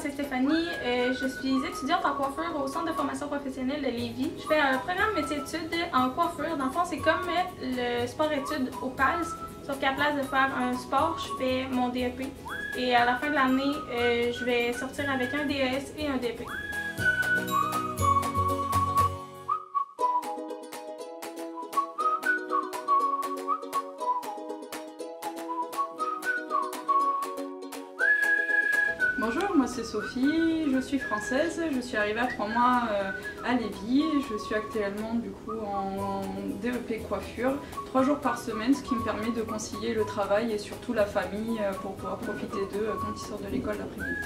c'est Stéphanie. Je suis étudiante en coiffure au Centre de formation professionnelle de Lévis. Je fais un programme métier-études en coiffure. Dans le fond, c'est comme le sport-études au PALS, sauf qu'à la place de faire un sport, je fais mon DEP. Et à la fin de l'année, je vais sortir avec un DES et un DEP. Bonjour, moi c'est Sophie, je suis française, je suis arrivée à 3 mois à Lévis, je suis actuellement du coup en DEP coiffure, 3 jours par semaine, ce qui me permet de concilier le travail et surtout la famille pour pouvoir profiter d'eux quand ils sortent de l'école l'après-midi.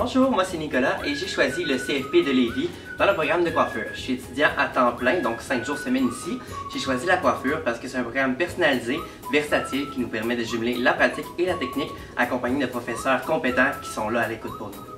Bonjour, moi c'est Nicolas et j'ai choisi le CFP de Lévis dans le programme de coiffure. Je suis étudiant à temps plein, donc 5 jours semaine ici. J'ai choisi la coiffure parce que c'est un programme personnalisé, versatile, qui nous permet de jumeler la pratique et la technique accompagné de professeurs compétents qui sont là à l'écoute pour nous.